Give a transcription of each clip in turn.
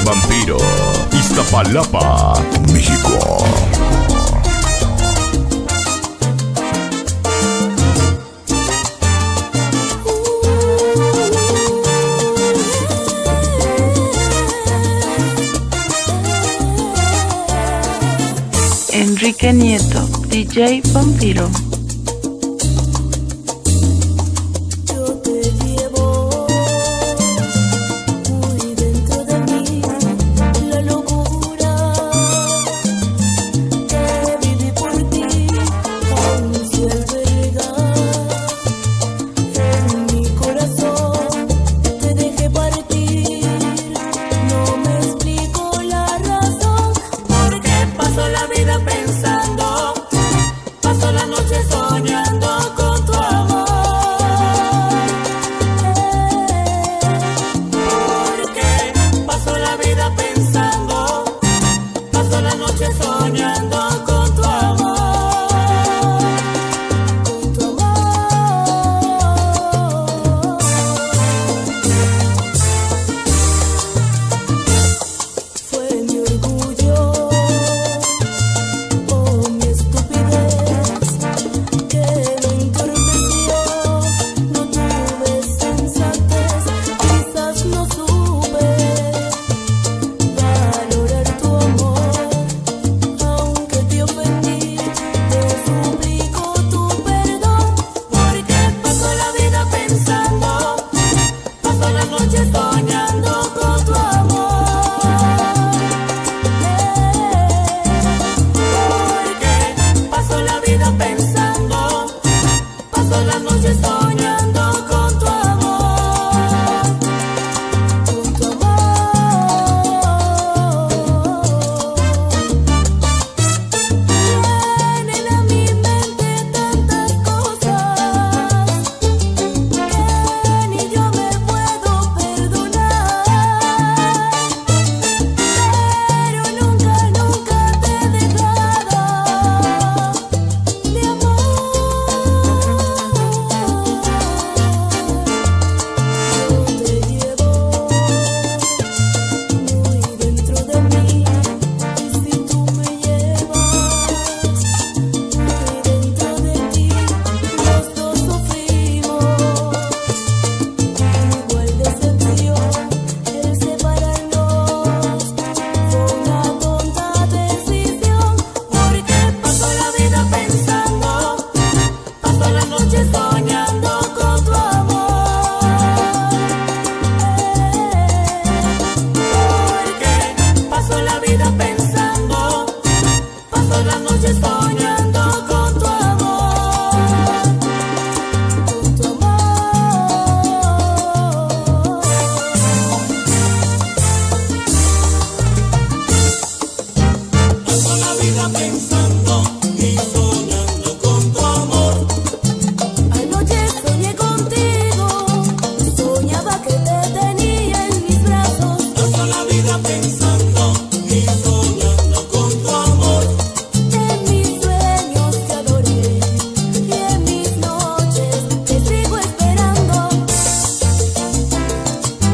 DJ Vampiro, Iztapalapa, México. Enrique Nieto, DJ Vampiro.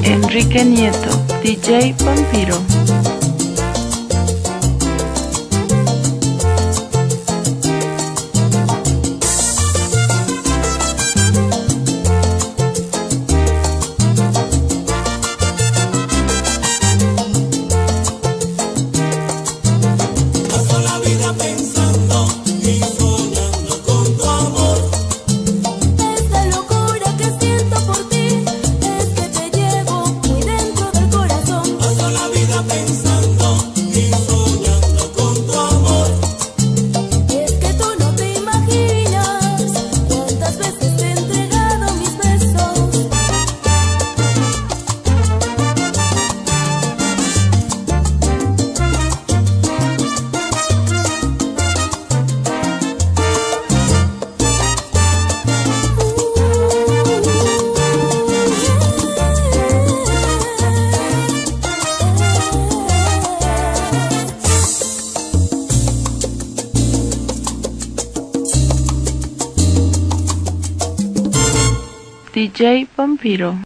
Enrique Nieto, DJ Vampiro. DJ Vampiro.